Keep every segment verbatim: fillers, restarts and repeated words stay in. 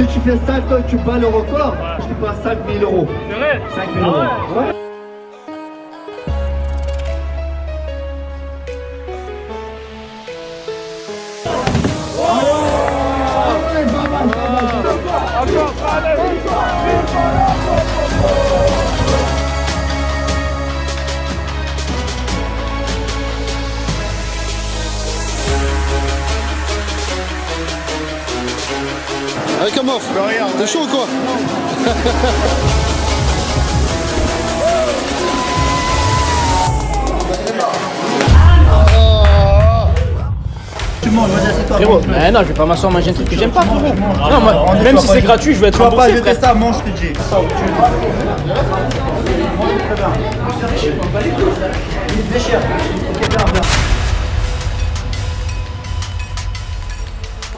Si tu fais ça, toi, tu bats le record, ouais. Je te passe cinq mille euros. C'est vrai? cinq mille euros. Ouais. Ouais. Allez, Cam off, t'es chaud ou quoi? Tu manges, vas-y, assieds-toi. Frérot, mais non, je vais pas m'asseoir manger un truc que j'aime pas, frérot. Non, moi, même si c'est gratuit, je vais être remboursé. Je vais tester ça, mange, je te dis.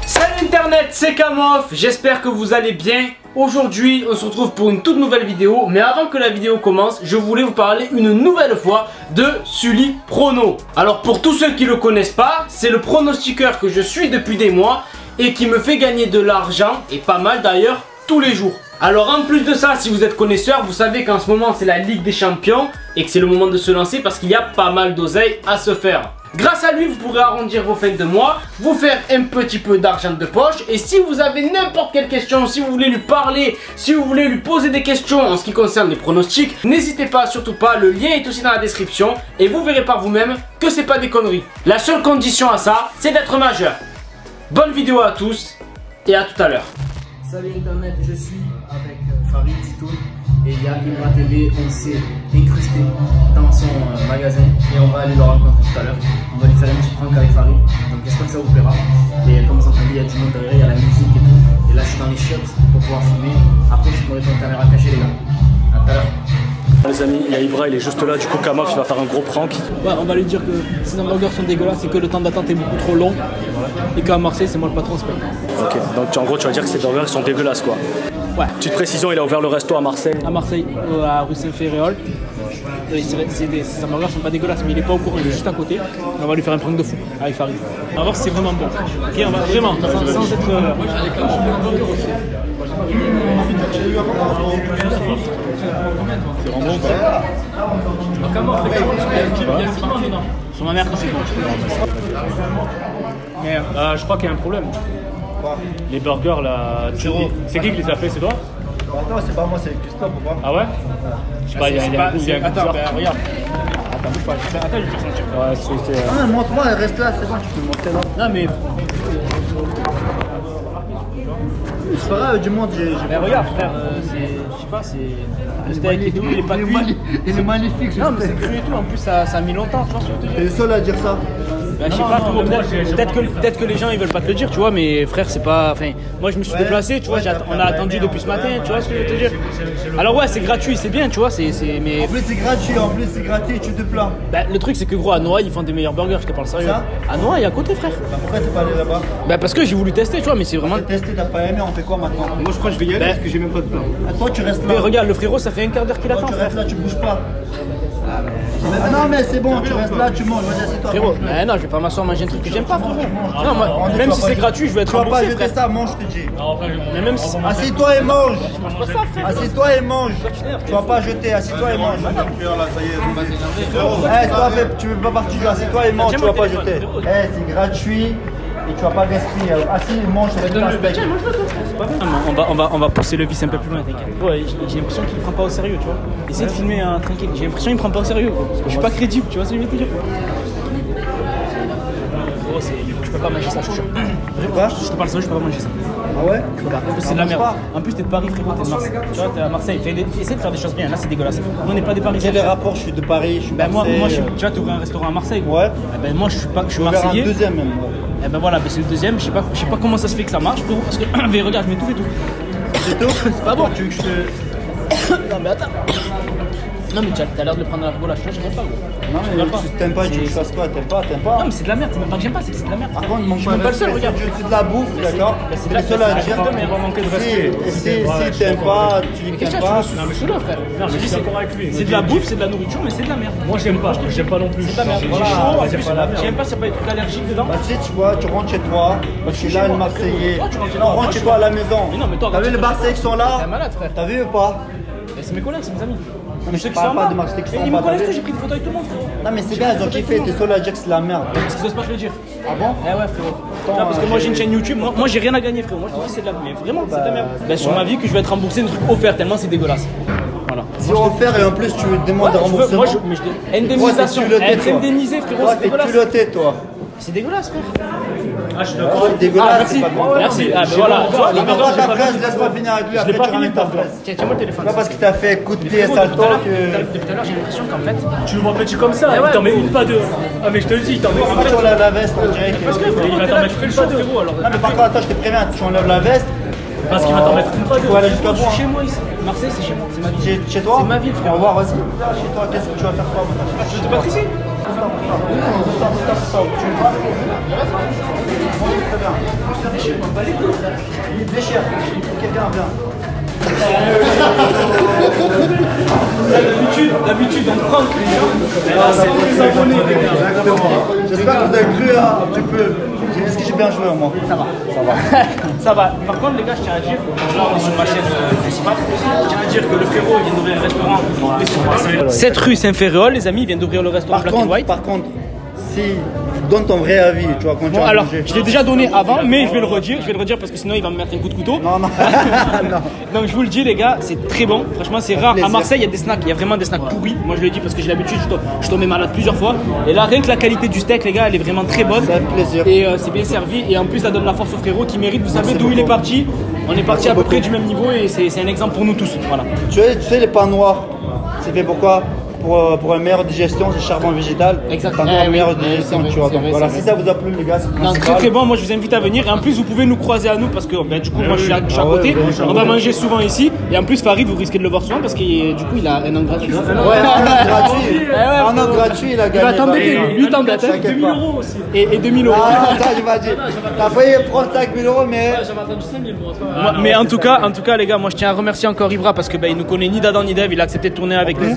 Salut internet, c'est Cam off, j'espère que vous allez bien. Aujourd'hui on se retrouve pour une toute nouvelle vidéo, mais avant que la vidéo commence, je voulais vous parler une nouvelle fois de Sully Prono. Alors pour tous ceux qui le connaissent pas, c'est le pronostiqueur que je suis depuis des mois et qui me fait gagner de l'argent, et pas mal d'ailleurs, tous les jours. Alors en plus de ça, si vous êtes connaisseur, vous savez qu'en ce moment c'est la Ligue des Champions et que c'est le moment de se lancer parce qu'il y a pas mal d'oseille à se faire. Grâce à lui, vous pourrez arrondir vos fins de mois, vous faire un petit peu d'argent de poche. Et si vous avez n'importe quelle question, si vous voulez lui parler, si vous voulez lui poser des questions en ce qui concerne les pronostics, n'hésitez pas, surtout pas, le lien est aussi dans la description. Et vous verrez par vous-même que c'est pas des conneries. La seule condition à ça, c'est d'être majeur. Bonne vidéo à tous et à tout à l'heure. Salut internet, je suis avec Farid Tito. Et il y a Imra T V, on s'est incrusté dans son euh, magasin et on va aller le rencontrer tout à l'heure. On va lui faire un petit prank avec Farid, donc j'espère que ça vous plaira. Et comme vous entendez, il y a du monde derrière, il y a la musique et tout. Et là, je suis dans les chiottes pour pouvoir filmer. Après, je pourrai prendre une caméra cachée, les gars. À tout à l'heure. Les amis, il y a Ibra, il est juste là, du coup Cam off, il va faire un gros prank. Ouais, on va lui dire que ces hamburgers sont dégueulasses et que le temps d'attente est beaucoup trop long. Ouais. Et qu'à Marseille, c'est moi le patron, c'est pas. Ok, donc en gros, tu vas dire que ces hamburgers sont dégueulasses, quoi. Ouais. Petite précision, il a ouvert le resto à Marseille. À Marseille, euh, à Rue Saint-Ferréol. Ces hamburgers sont pas dégueulasses, mais il est pas au courant, il est juste à côté. On va lui faire un prank de fou avec Farid. On va voir si c'est vraiment bon. Ok, on va vraiment, sans, sans être... Euh... C'est vraiment bon, quoi. Sur ma mère, c'est bon. Mais euh, je crois qu'il y a un problème. Les burgers là, c'est qui qui les a fait, c'est toi? Attends, c'est pas moi, c'est Christophe ou pas? Ah ouais? Je sais pas, il y a un goût, il y a un goût. Attends, regarde. Attends, bouge pas, attends, je vais sentir. Ouais, c'est... Ah, montre-moi, elle reste là, c'est bon, tu peux monter là. Non mais... C'est pas grave, du monde, j'ai... Mais regarde, frère, c'est... Je sais pas, c'est... Le steak et tout, il est pas cuit. Il est magnifique, ce steak. Non mais c'est cru et tout, en plus ça a mis longtemps, tu vois. T'es le seul à dire ça. Bah, je sais pas, peut-être que, peut que les gens ils veulent pas te le dire, tu vois, mais frère, c'est pas. Enfin, moi je me suis ouais, déplacé, tu vois, ouais, on a attendu depuis ce matin, tu vois ce que je veux te dire. Alors, ouais, c'est gratuit, c'est bien, tu vois, c'est. Mais... En plus, c'est gratuit, en plus, c'est gratuit, tu te plains. Bah, le truc, c'est que gros, à Noailles, ils font des meilleurs burgers, je te parle sérieux. Ça à Noailles, à côté, frère. Bah, pourquoi t'es pas allé là-bas? Bah, parce que j'ai voulu tester, tu vois, mais c'est vraiment. T'as testé, t'as pas aimé, on fait quoi maintenant? Moi, je crois que je vais y aller bah... parce que j'ai même pas de plan. Attends, tu restes là. Mais regarde, le frérot, ça fait un quart d'heure qu'il attend. Tu restes là, tu bouges pas. Ah non mais c'est bon, tu restes là, tu manges, vas-y assieds-toi. Frérot, mais non, je vais pas m'asseoir manger un truc que j'aime pas, frérot. Non, moi, même si c'est gratuit, je vais être remboursé, frère. Tu vas pas jeter ça, mange, je te dis. Mais même si... Assieds-toi et mange. Je mange pas ça, frère. Assieds-toi et mange. Tu vas pas jeter, assieds-toi et mange. Eh, toi, tu veux pas partir, assieds-toi et mange, tu vas pas jeter. Eh, c'est gratuit. Et tu vas pas gaspiller, assis, mange, c'est un respect. On va, on, va, on va pousser le vice un peu plus loin, t'inquiète. Ouais, j'ai l'impression qu'il ne prend pas au sérieux, tu vois. Essaye de filmer hein, tranquille, j'ai l'impression qu'il ne prend pas au sérieux. Quoi. Parce que je suis pas crédible, tu vois ce que je veux te dire. Gros, je peux pas manger ça, je te jure. Quoi? Je te parle sérieux, je peux pas manger ça. Ah ouais? C'est de la merde. En plus, t'es de Paris, frérot, t'es de Marseille. Tu vois, t'es à Marseille. Essaye de faire des choses bien, là c'est dégueulasse. Nous, on n'est pas des Parisiens. J'ai les rapports, je suis de Paris, je suis ben, moi, moi, je suis... Tu vois, t'ouvres un restaurant à Marseille. Ouais. Ben, moi, je suis pas... je suis Marseillais. Deuxième même. Et eh ben voilà, c'est le deuxième, je sais pas, je sais pas comment ça se fait que ça marche, frérot, parce que, mais regarde, je mets tout et tout. C'est tout? C'est pas bon, tu veux que je te... Non mais attends. Non, mais tu as l'air de le prendre à la rigolade, je ne t'aime pas, gros. Non, mais tu t'aimes pas, tu le fasses quoi, t'aimes pas, t'aimes pas. Non, mais c'est de la merde, c'est même pas que j'aime pas, c'est que c'est de la merde. Par contre, il manque pas de respect, c'est de la bouffe, d'accord. C'est de la bouffe, si t'aimes pas, tu lui t'aimes pas. Non, mais c'est là, frère. Je dis, c'est correct lui. C'est de la bouffe, c'est de la nourriture, mais c'est de la merde. Moi, j'aime pas, j'aime pas non plus. C'est de la merde, voilà. J'aime pas, ça peut être tout allergique dedans. Bah, tu sais, tu vois, tu rentres chez toi, parce que là, le Marseillais. On rentre chez toi à la maison. T'as vu les Marseillais qui sont là? T'as vu ou pas? C'est mes collègues, c'est mes amis. Non, mais je sais que c'est un mal. Ils me connaissent tous, j'ai pris des photos avec tout le monde. Non, mais c'est bien, ils ont kiffé, t'es seul à dire que c'est la merde. Parce qu'ils osent pas te le dire. Ah bon? Eh ouais, frérot. Non, parce que moi j'ai une chaîne YouTube, moi j'ai rien à gagner, frérot. Moi je te dis c'est de la merde. Vraiment, c'est de la merde. Bah, sur ma vie que je vais être remboursé de trucs offerts, tellement c'est dégueulasse. Voilà. Si offert et en plus tu me demandes un remboursement. Indemnisation. Être indemnisé, frérot, c'est dégueulasse. T'es culotté, toi. C'est dégueulasse, frère. Ah, je suis d'accord. C'est dégueulasse. Merci. Ah, voilà. Attends ta fraise, laisse-moi finir avec lui. Après, tu ramènes ta fraise. Tiens, tiens-moi le téléphone. Pas parce que t'as fait coup de pied, sale temps que. Depuis tout à l'heure, j'ai l'impression qu'en fait. Tu le vois petit comme ça. Il t'en met une, pas deux. Ah, mais je te le dis, il t'en met une. Tu enlèves la veste, on dirait que. Parce que il va t'en mettre une, pas deux. Non, mais par contre, attends, je te préviens, tu enlèves la veste. Parce qu'il va t'en mettre une, pas deux. Je suis chez moi ici. Marseille, c'est chez moi. C'est ma ville. Chez toi ? C'est ma ville, frère. Au revoir, vas-y. Chez toi, qu'est-ce que tu vas faire quoi ? Je te passe ici. D'habitude, d'habitude on prend que les gens, c'est pour les abonnés. Exactement. J'espère que vous avez cru un petit peu. Est-ce que j'ai bien joué au moins? Ça va. Ça va. Ça va. Par contre les gars, je tiens à dire, là on est sur ma chaîne principale, je tiens à dire que le frérot vient d'ouvrir un restaurant. Cette rue Saint-Ferréol, les amis, vient d'ouvrir le restaurant Black and White. Par contre, si donne ton vrai avis, tu vois, quand tu bon, as alors, mangé. Je l'ai déjà donné avant, mais je vais le redire, je vais le redire parce que sinon il va me mettre un coup de couteau. Non, non. non. Donc je vous le dis les gars, c'est très bon, franchement c'est rare. Plaisir. À Marseille il y a des snacks, il y a vraiment des snacks pourris. Moi je le dis parce que j'ai l'habitude, je tombais malade plusieurs fois. Et là rien que la qualité du steak les gars, elle est vraiment très bonne. Ça fait plaisir. Et euh, c'est bien servi et en plus ça donne la force au frérot qui mérite, vous savez d'où il est parti. On est parti à peu près du même niveau et c'est un exemple pour nous tous. Voilà. Tu sais, tu sais les pains noirs, c'est fait pourquoi? Pour, pour une meilleure digestion, c'est charbon végétal. Exactement. Pour eh une oui, meilleure digestion, vrai, tu vois. Donc, vrai, voilà, si vrai. Ça vous a plu, les gars, c'est très très bon. Moi, je vous invite à venir. Et en plus, vous pouvez nous croiser à nous parce que ben, du coup, oui, moi, je suis à, je ah à ouais, côté. Ouais, on va manger souvent ici. Et en plus, Farid, vous risquez de le voir souvent parce que du coup, il a un an gratuit. Ouais, un an gratuit. Un an gratuit, il a gagné. Il va t'embêter. Lui, t'embête. deux mille euros aussi. Et deux mille euros. Ah, ça, il m'a dit. T'as failli prendre cinq mille euros, mais. J'avais attendu cinq mille euros. Mais en tout cas, les gars, moi, je tiens à remercier encore Ibra parce qu'il nous connaît ni d'Adam ni d'Eve. Il a accepté de tourner avec nous.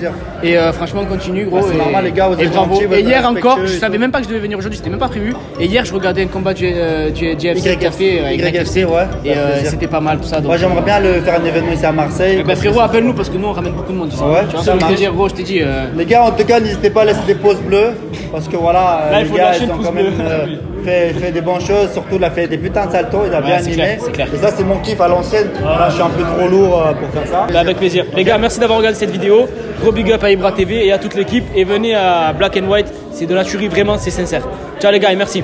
Franchement, on continue, gros. C'est normal, les gars, vous êtes gentils. Et hier encore, je savais même pas que je devais venir aujourd'hui, c'était même pas prévu. Et hier, je regardais un combat du Y F C, ouais. Et c'était pas mal, tout ça. Moi, j'aimerais bien faire un événement ici à Marseille. Ben frérot, appelle-nous parce que nous, on ramène beaucoup de monde. Tu vois, je te dis, gros, je te dis. Les gars, en tout cas, n'hésitez pas à laisser des pauses bleues parce que voilà, les gars, ils ont quand même fait des bonnes choses. Surtout, il a fait des putains de saltos, il a bien animé. Et ça, c'est mon kiff à l'ancienne. Je suis un peu trop lourd pour faire ça. Avec plaisir. Les gars, merci d'avoir regardé cette vidéo. Gros big up à Ibra T V et à toute l'équipe et venez à Black and White, c'est de la tuerie vraiment, c'est sincère. Ciao les gars et merci.